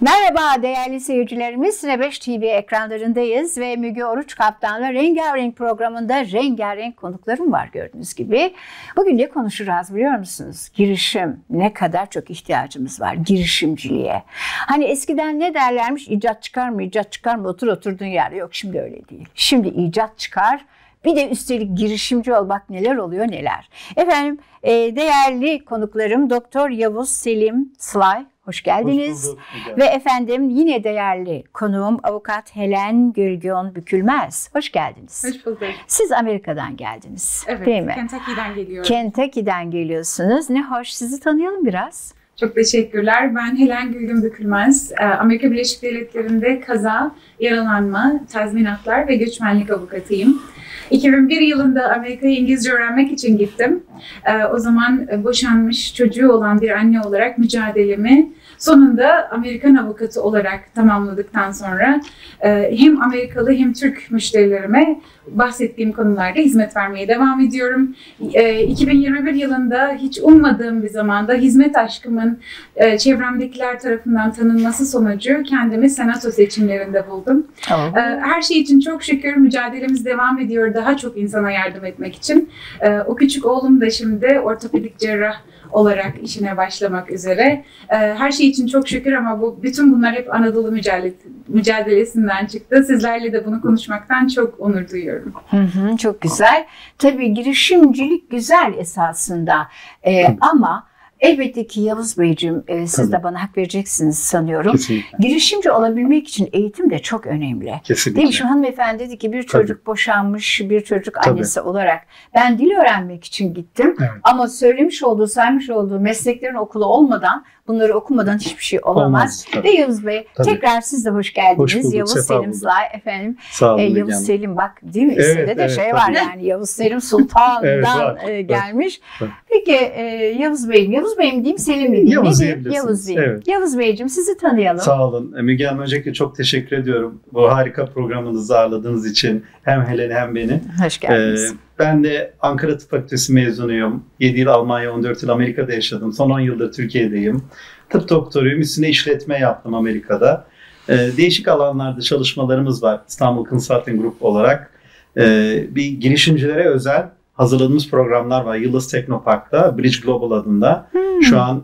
Merhaba değerli seyircilerimiz, CINE5 TV ekranlarındayız ve Müge Oruç Kaptan'la Rengarenk programında rengarenk konuklarım var gördüğünüz gibi. Bugün ne konuşacağız biliyor musunuz? Girişim. Ne kadar çok ihtiyacımız var girişimciliğe. Hani eskiden ne derlermiş? İcat çıkar mı, icat çıkar mı? Otur oturduğun yerde. Yok, şimdi öyle değil. Şimdi icat çıkar. Bir de üstelik girişimci ol, bak neler oluyor neler. Efendim değerli konuklarım Doktor Yavuz Selim Silay. Hoş geldiniz. Hoş bulduk. Ve efendim yine değerli konuğum avukat Helen Gülgün Bükülmez. Hoş geldiniz. Hoş bulduk. Siz Amerika'dan geldiniz. Evet, değil mi? Kentucky'den geliyorum. Kentucky'den geliyorsunuz. Ne hoş, sizi tanıyalım biraz. Çok teşekkürler. Ben Helen Gülgün Bükülmez. Amerika Birleşik Devletleri'nde kaza, yaralanma, tazminatlar ve göçmenlik avukatıyım. 2001 yılında Amerika'ya İngilizce öğrenmek için gittim. O zaman boşanmış çocuğu olan bir anne olarak mücadelemi sonunda Amerikan avukatı olarak tamamladıktan sonra hem Amerikalı hem Türk müşterilerime bahsettiğim konularda hizmet vermeye devam ediyorum. 2021 yılında hiç ummadığım bir zamanda hizmet aşkımın çevremdekiler tarafından tanınması sonucu kendimi senato seçimlerinde buldum. Tamam. Her şey için çok şükür mücadelemiz devam ediyor, daha çok insana yardım etmek için. O küçük oğlum da şimdi ortopedik cerrah olarak işine başlamak üzere. Her şey için çok şükür ama bütün bunlar hep Anadolu mücadelesinden çıktı. Sizlerle de bunu konuşmaktan çok onur duyuyorum. Hı, çok güzel. Tabii girişimcilik güzel esasında ama elbette ki Yavuz Beyciğim siz de bana hak vereceksiniz sanıyorum. Kesinlikle. Girişimci olabilmek için eğitim de çok önemli. Kesinlikle. Değil mi? Şu hanımefendi dedi ki bir çocuk boşanmış, bir çocuk annesi olarak ben dil öğrenmek için gittim. Evet. Ama söylemiş olduğu, saymış olduğu mesleklerin okulu olmadan, bunları okumadan hiçbir şey olamaz. Ve Yavuz Bey tekrar siz de hoş geldiniz. Hoş bulduk, Yavuz Selim Silay efendim. Olun, Yavuz yani. Selim bak değil mi? Evet, İsimde de şey var yani Yavuz Selim Sultan'dan gelmiş. Evet. Peki Yavuz Bey'im, Yavuz Bey'im diyeyim, Selim mi diyeyim? Yavuz diyeyim. Yavuz Beyciğim sizi tanıyalım. Sağ olun. Müge Hanım, öncelikle çok teşekkür ediyorum. Bu harika programınızı ağırladığınız için hem Helen hem beni. Hoş geldiniz. Ben de Ankara Tıp Fakültesi mezunuyum. 7 yıl Almanya, 14 yıl Amerika'da yaşadım. Son 10 yıldır Türkiye'deyim. Tıp doktoruyum. Üstüne işletme yaptım Amerika'da. Değişik alanlarda çalışmalarımız var. İstanbul Consulting Group olarak. Bir girişimcilere özel hazırladığımız programlar var. Yıldız Teknopark'ta, Bridge Global adında. Şu an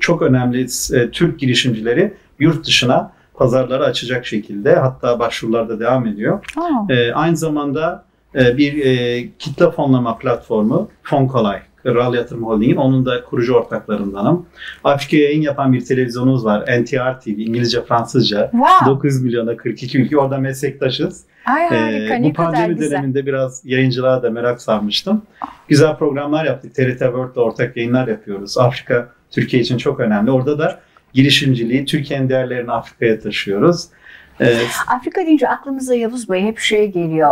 çok önemli Türk girişimcileri yurt dışına pazarları açacak şekilde. Hatta başvurular da devam ediyor. Aynı zamanda bir kitle fonlama platformu Fonkolay, Kral Yatırım Holding'in, onun da kurucu ortaklarındanım. Afrika'ya yayın yapan bir televizyonumuz var. NTR TV, İngilizce, Fransızca. Wow. 9 milyona 42 ülke. Orada meslektaşız. Ay, harika, bu pandemi döneminde biraz yayıncılığa da merak sarmıştım. Güzel programlar yaptık. TRT World'da ortak yayınlar yapıyoruz. Afrika, Türkiye için çok önemli. Orada da girişimciliği, Türkiye'nin değerlerini Afrika'ya taşıyoruz. Afrika deyince aklımıza Yavuz Bey hep şey geliyor.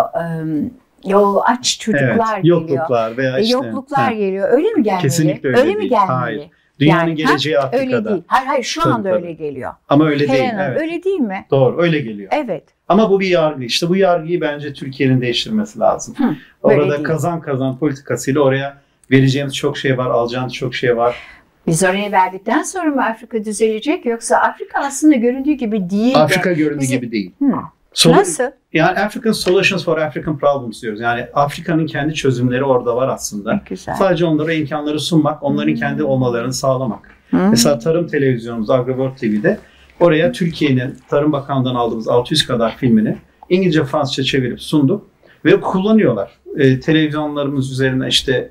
Aç çocuklar geliyor. Yokluklar veya işte. Yokluklar geliyor. Öyle mi gelmeli? Kesinlikle öyle mi gelmeli? Hayır. Dünyanın geleceği Afrika'da. Öyle değil. Hayır, şu anda öyle geliyor. Ama öyle değil. Evet. Öyle değil mi? Doğru, öyle geliyor. Evet. Ama bu bir yargı. İşte bu yargıyı bence Türkiye'nin değiştirmesi lazım. Orada kazan kazan politikasıyla oraya vereceğimiz çok şey var, alacağımız çok şey var. Biz oraya verdikten sonra mı Afrika düzelecek, yoksa Afrika aslında göründüğü gibi değil? Afrika göründüğü gibi değil. Nasıl? Yani African Solutions for African Problems diyoruz. Yani Afrika'nın kendi çözümleri orada var aslında. Güzel. Sadece onlara imkanları sunmak, onların kendi olmalarını sağlamak. Mesela tarım televizyonumuz AgriWorld TV'de oraya Türkiye'nin Tarım Bakanlığı'ndan aldığımız 600 kadar filmini İngilizce, Fransızca çevirip sunduk ve kullanıyorlar. Televizyonlarımız üzerine işte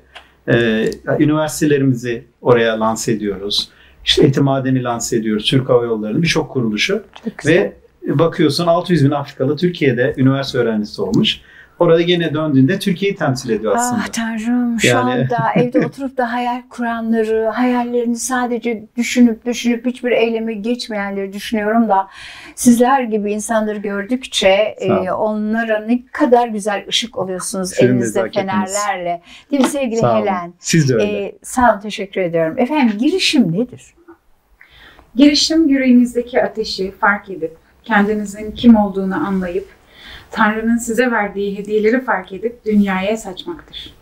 üniversitelerimizi oraya lanse ediyoruz. İşte Eti Maden'i lanse ediyoruz. Türk Hava Yolları'nın birçok kuruluşu. Ve bakıyorsun 600 bin Afrikalı Türkiye'de üniversite öğrencisi olmuş. Orada gene döndüğünde Türkiye'yi temsil ediyor aslında. Ah Tanrım, şu anda evde oturup da hayal kuranları, hayallerini sadece düşünüp hiçbir eyleme geçmeyenleri düşünüyorum da sizler gibi insanları gördükçe onlara ne kadar güzel ışık oluyorsunuz elinizde fenerlerle. Değil mi sevgili Helen? Siz de öyle. Sağ olun, teşekkür ediyorum. Efendim girişim nedir? Girişim yüreğinizdeki ateşi fark edip, kendinizin kim olduğunu anlayıp, Tanrı'nın size verdiği hediyeleri fark edip dünyaya saçmaktır.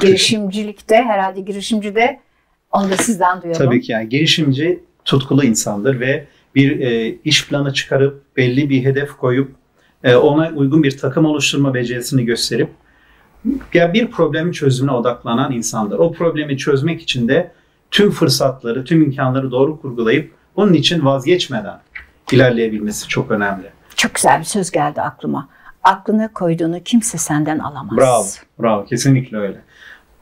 Girişimcilikte herhalde, girişimci de, onu da sizden duyalım. Tabii ki, yani girişimci tutkulu insandır ve bir iş planı çıkarıp, belli bir hedef koyup, ona uygun bir takım oluşturma becerisini gösterip, yani bir problemin çözümüne odaklanan insandır. O problemi çözmek için de tüm fırsatları, tüm imkanları doğru kurgulayıp, onun için vazgeçmeden ilerleyebilmesi çok önemli. Çok güzel bir söz geldi aklıma. Aklına koyduğunu kimse senden alamaz. Bravo, bravo. Kesinlikle öyle.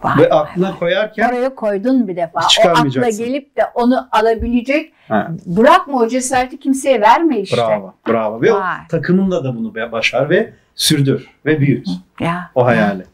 Vay, ve aklına koyarken... Oraya koydun bir defa. O akla gelip de onu alabilecek. He. Bırakma o cesareti, kimseye verme işte. Bravo, bravo. Ve takımında da bunu başar ve sürdür ve büyüt ya, o hayali. Ya.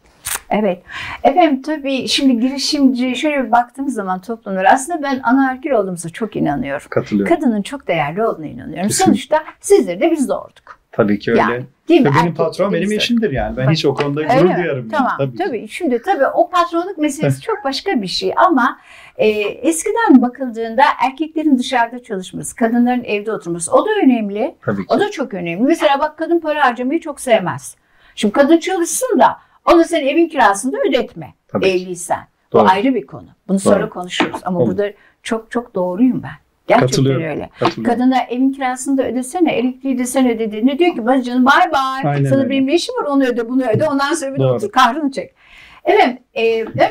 Evet. Efendim, tabii şimdi girişimci, şöyle bir baktığımız zaman toplumlara, aslında ben anaerkil olduğumuza çok inanıyorum. Katılıyorum. Kadının çok değerli olduğuna inanıyorum. Kesinlikle. Sonuçta sizleri de biz doğurduk. Tabii ki öyle. Yani, benim patron benim eşimdir yani. Ben hiç o konuda gurur duyarım. Tamam. Yani. Tabii. Şimdi tabii o patronluk meselesi çok başka bir şey ama eskiden bakıldığında erkeklerin dışarıda çalışması, kadınların evde oturması, o da önemli. Tabii ki. O da çok önemli. Mesela bak, kadın para harcamayı çok sevmez. Şimdi kadın çalışsın da onu sen evin kirasını da ödetme, tabii evliysen. Bu ayrı bir konu. Bunu sonra konuşuruz ama burada çok çok doğruyum ben. Gerçekten öyle. Kadına evin kirasını da ödesene, elektriği de sen öde. Ne diyor ki? Ben canım bay bay. Sana benim ne işim var? Onu öde, bunu öde. Ondan sonra bir de otur kahrını çek. Evet,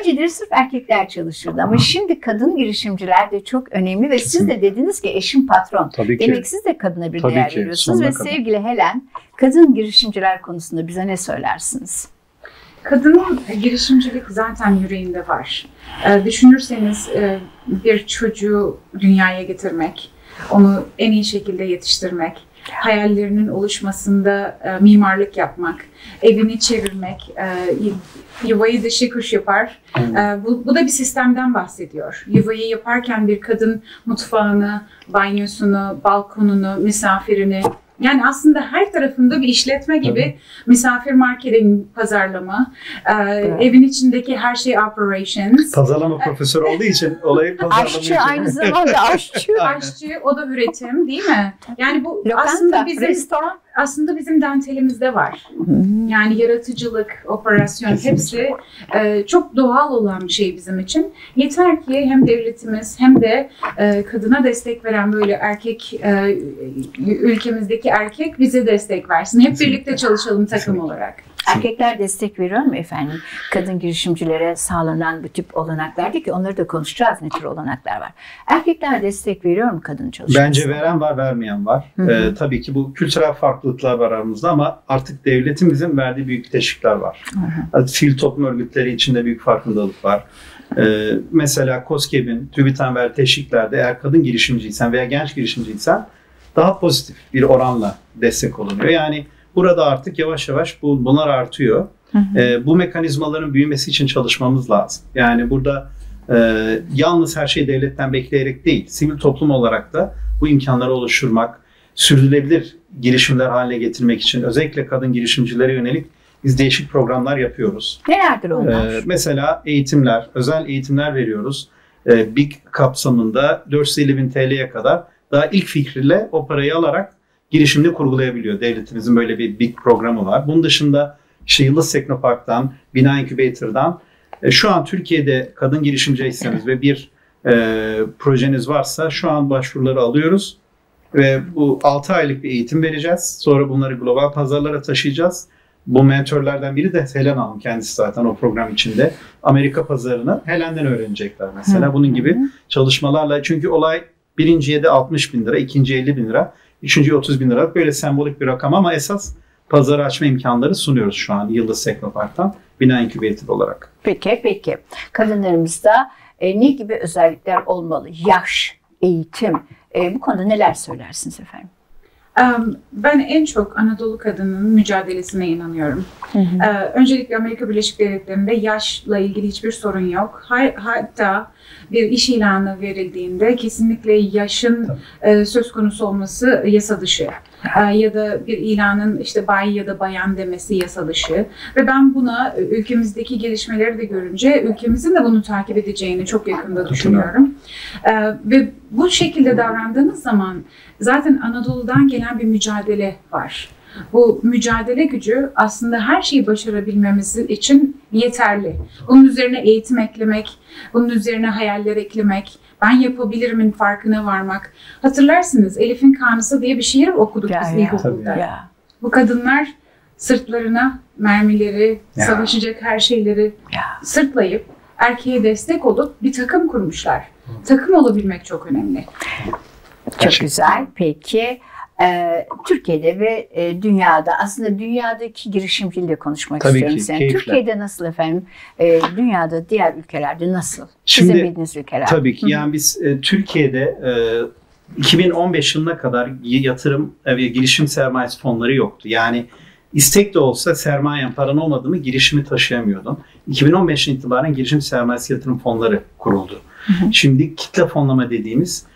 önceleri sırf erkekler çalışırdı ama şimdi kadın girişimciler de çok önemli ve siz de dediniz ki eşim patron. Tabii ki. Demek siz de kadına bir değer veriyorsunuz ve sevgili Helen, kadın girişimciler konusunda bize ne söylersiniz? Kadının girişimcilik zaten yüreğinde var. Düşünürseniz bir çocuğu dünyaya getirmek, onu en iyi şekilde yetiştirmek, hayallerinin oluşmasında mimarlık yapmak, evini çevirmek, yuvayı dışı kuş yapar. Bu da bir sistemden bahsediyor. Yuvayı yaparken bir kadın mutfağını, banyosunu, balkonunu, misafirini, yani aslında her tarafında bir işletme gibi, misafir marketin pazarlama, evin içindeki her şey operations. Pazarlama profesörü olduğu için olayı pazarlama. Aşçı aynı zamanda aşçı. Aşçı, o da üretim değil mi? Yani bu lokanta, aslında bizim restoran, aslında bizim dentelimizde var. Yani yaratıcılık, operasyon, hepsi çok doğal olan bir şey bizim için. Yeter ki hem devletimiz hem de kadına destek veren böyle erkek, ülkemizdeki erkek bize destek versin. Hep birlikte çalışalım takım olarak. Erkekler destek veriyor mu efendim? Kadın girişimcilere sağlanan bu tip olanaklar değil ki, onları da konuşacağız, ne tür olanaklar var. Erkekler destek veriyor mu kadın çalışmasına? Bence veren var, vermeyen var. Tabii ki bu kültürel farklılıklar var aramızda ama artık devletimizin verdiği büyük teşvikler var. Sivil toplum örgütleri içinde büyük farkındalık var. Mesela KOSGEB'in, TÜBİTAK'ın verdiği teşviklerde eğer kadın girişimciysen veya genç girişimciysen daha pozitif bir oranla destek olunuyor. Yani burada artık yavaş yavaş bunlar artıyor. Bu mekanizmaların büyümesi için çalışmamız lazım. Yani burada yalnız her şeyi devletten bekleyerek değil, sivil toplum olarak da bu imkanları oluşturmak, sürdürülebilir girişimler haline getirmek için özellikle kadın girişimcilere yönelik biz değişik programlar yapıyoruz. Nelerdir onlar? Mesela eğitimler, özel eğitimler veriyoruz. BİK kapsamında 450.000 TL'ye kadar daha ilk fikriyle o parayı alarak girişimde kurgulayabiliyor. Devletimizin böyle bir BİK programı var. Bunun dışında işte Yıldız Teknopark'tan, Bina İnkübatör'dan, şu an Türkiye'de kadın girişimciyseniz ve bir projeniz varsa şu an başvuruları alıyoruz. Ve bu 6 aylık bir eğitim vereceğiz. Sonra bunları global pazarlara taşıyacağız. Bu mentorlardan biri de Helen Hanım, kendisi zaten o program içinde. Amerika pazarını Helen'den öğrenecekler mesela. Bunun gibi çalışmalarla, çünkü olay birinciye de 60.000 lira, ikinciye 50.000 lira, üçüncüye 30.000 lira, böyle sembolik bir rakam ama esas pazarı açma imkanları sunuyoruz şu an Yıldız Teknopark'tan Bina İnkübatör olarak. Peki, peki. Kadınlarımızda ne gibi özellikler olmalı? Yaş, eğitim, bu konuda neler söylersiniz efendim? Ben en çok Anadolu kadının mücadelesine inanıyorum. Öncelikle Amerika Birleşik Devletleri'nde yaşla ilgili hiçbir sorun yok. Hatta bir iş ilanı verildiğinde kesinlikle yaşın söz konusu olması yasa dışı. Ya da bir ilanın işte bay ya da bayan demesi yasa dışı. Ve ben buna ülkemizdeki gelişmeleri de görünce ülkemizin de bunu takip edeceğini çok yakında düşünüyorum. Ve bu şekilde davrandığınız zaman zaten Anadolu'dan gelen bir mücadele var. Bu mücadele gücü aslında her şeyi başarabilmemiz için yeterli. Bunun üzerine eğitim eklemek, bunun üzerine hayaller eklemek, ben yapabilirimin farkına varmak. Hatırlarsınız Elif'in Kanısı diye bir şiir okuduk biz ilkokulda. Bu kadınlar sırtlarına mermileri, savaşacak her şeyleri sırtlayıp erkeğe destek olup bir takım kurmuşlar. Takım olabilmek çok önemli. Çok güzel. Peki Türkiye'de ve dünyada, aslında dünyadaki girişimciyle konuşmak istiyorum seninle. Türkiye'de nasıl efendim, dünyada diğer ülkelerde nasıl? Şimdi, sizin bildiğiniz ülkeler. Tabii ki. Hı-hı. Yani biz Türkiye'de 2015 yılına kadar yatırım ve girişim sermayesi fonları yoktu. Yani İstek de olsa sermayen, paran olmadı mı girişimi taşıyamıyordun. 2015'ten itibaren girişim sermayesi yatırım fonları kuruldu. Hı hı. Şimdi kitle fonlama dediğimiz,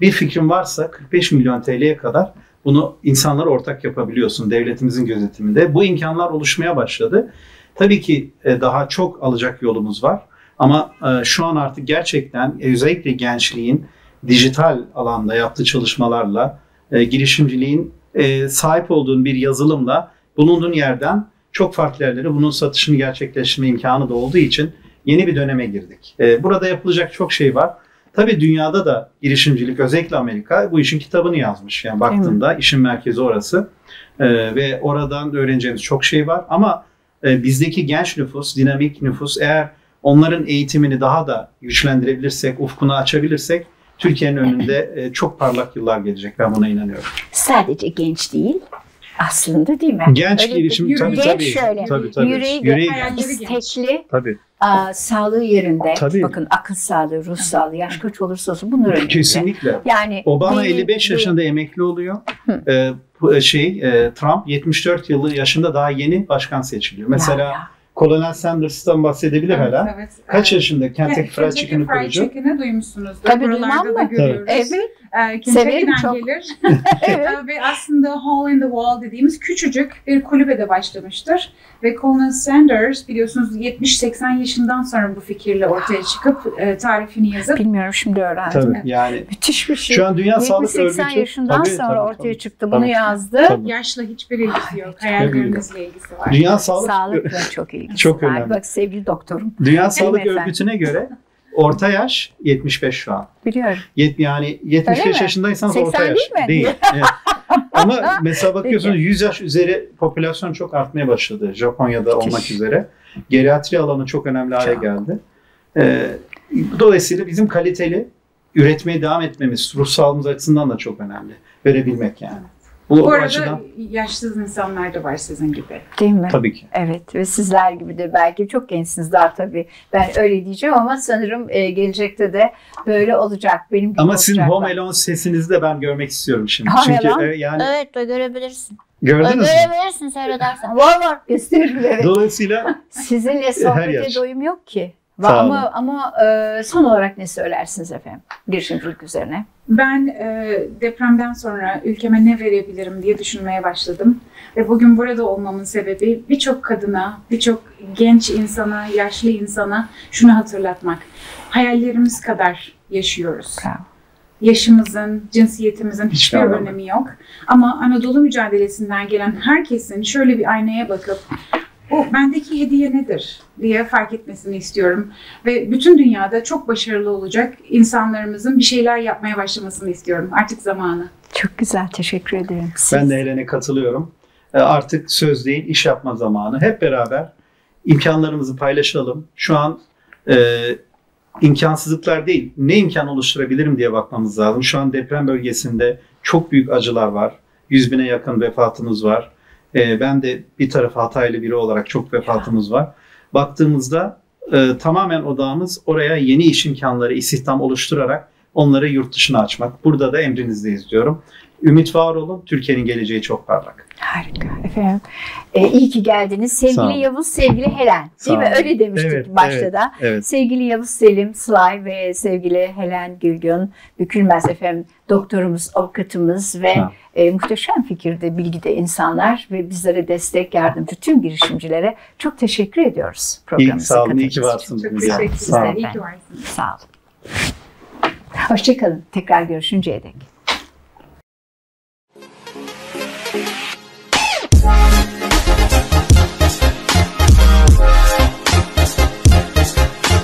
bir fikrin varsa 45 milyon TL'ye kadar bunu insanlara ortak yapabiliyorsun devletimizin gözetiminde. Bu imkanlar oluşmaya başladı. Tabii ki daha çok alacak yolumuz var. Ama şu an artık gerçekten özellikle gençliğin dijital alanda yaptığı çalışmalarla, girişimciliğin sahip olduğun bir yazılımla bulunduğun yerden çok farklı yerlere bunun satışını gerçekleştirme imkanı da olduğu için yeni bir döneme girdik. Burada yapılacak çok şey var. Tabii dünyada da girişimcilik, özellikle Amerika bu işin kitabını yazmış. Yani baktığında işin merkezi orası ve oradan da öğreneceğimiz çok şey var. Ama bizdeki genç nüfus, dinamik nüfus, eğer onların eğitimini daha da güçlendirebilirsek, ufkunu açabilirsek Türkiye'nin önünde çok parlak yıllar gelecek. Ben buna inanıyorum. Sadece genç değil. Aslında değil mi? Genç öyle girişim tabii. Yüreği istekli, tabii. Sağlığı yerinde. Tabii. Bakın akıl sağlığı, ruh sağlığı, yaş kaç olursa olsun bunlar önemli. Kesinlikle. Yani Obama 55 yaşında emekli oluyor. Trump 74 yılı yaşında daha yeni başkan seçiliyor. Mesela Colonel Sanders'tan bahsedebilir hala. Evet. Kaç yaşında Kentucky Fried Chicken'ı kurucu? Kentucky Fried Chicken'ı duymuşsunuz. Tabii duymam mı? Evet. Severim çok. Gelir. Ve aslında Hole in the Wall dediğimiz küçücük bir kulübede başlamıştır. Ve Colonel Sanders biliyorsunuz 70-80 yaşından sonra bu fikirle ortaya çıkıp tarifini yazıp. Bilmiyorum, şimdi öğrendim. Tabii, yani. Müthiş bir şey. Şu an Dünya Sağlık Örgütü 70-80 yaşından sonra ortaya çıktı. Bunu yazdı. Yaşla hiçbir ilgisi yok. Hayallerinizle ilgisi var. Dünya Sağlık'la çok ilgisi var. Önemli. Bak sevgili doktorum. Dünya Sağlık Örgütü'ne göre orta yaş 75 şu an. Biliyorum. Yani 75 yaşındaysanız orta yaş. 80 değil mi? Değil. Evet. Ama mesela bakıyorsunuz 100 yaş üzeri popülasyon çok artmaya başladı. Japonya'da olmak üzere. Geriatri alanı çok önemli hale geldi. Dolayısıyla bizim kaliteli üretmeye devam etmemiz ruh sağlığımız açısından da çok önemli. Verebilmek yani. Bu arada açıdan... yaşlı insanlar da var sizin gibi. Değil mi? Tabii ki. Evet ve sizler gibi de belki çok gençsiniz daha tabii. Ben öyle diyeceğim ama sanırım gelecekte de böyle olacak. Benim gibi. Ama sizin Home Alone sesinizi de ben görmek istiyorum şimdi. Çünkü yani... Evet görebilirsin. Gördünüz mü? Görebilirsin seyredersen. Var gösteririm evet. Dolayısıyla sizinle sohbete doyum yok ki. Ama son olarak ne söylersiniz efendim girişimcilik üzerine? Ben depremden sonra ülkeme ne verebilirim diye düşünmeye başladım. Ve bugün burada olmamın sebebi birçok kadına, birçok genç insana, yaşlı insana şunu hatırlatmak. Hayallerimiz kadar yaşıyoruz. Bravo. Yaşımızın, cinsiyetimizin hiçbir önemi yok. Ama Anadolu mücadelesinden gelen herkesin şöyle bir aynaya bakıp o bendeki hediye nedir diye fark etmesini istiyorum. Ve bütün dünyada çok başarılı olacak insanlarımızın bir şeyler yapmaya başlamasını istiyorum. Artık zamanı. Çok güzel. Teşekkür ederim. Ben de Helen'e katılıyorum. Artık söz değil, iş yapma zamanı. Hep beraber imkanlarımızı paylaşalım. Şu an imkansızlıklar değil, ne imkan oluşturabilirim diye bakmamız lazım. Şu an deprem bölgesinde çok büyük acılar var. 100.000'e yakın vefatımız var. Ben de bir tarafı Hataylı biri olarak çok vefatımız var. Baktığımızda tamamen odağımız oraya yeni iş imkanları, istihdam oluşturarak onları yurt dışına açmak. Burada da emrinizdeyiz diyorum. Ümit var olun. Türkiye'nin geleceği çok parlak. Harika efendim. İyi ki geldiniz. Sevgili Yavuz, sevgili Helen. Değil mi? Öyle demiştik başta da. Evet. Sevgili Yavuz Selim Silay ve sevgili Helen Gülgün Bükülmez efendim. Doktorumuz, avukatımız ve muhteşem fikirde, bilgide insanlar ve bizlere destek, yardımcı tüm girişimcilere çok teşekkür ediyoruz. Sağ olun. İyi ki varsınız. Çok teşekkür ederim. Sağ olun. Hoşçakalın. Tekrar görüşünceye dek.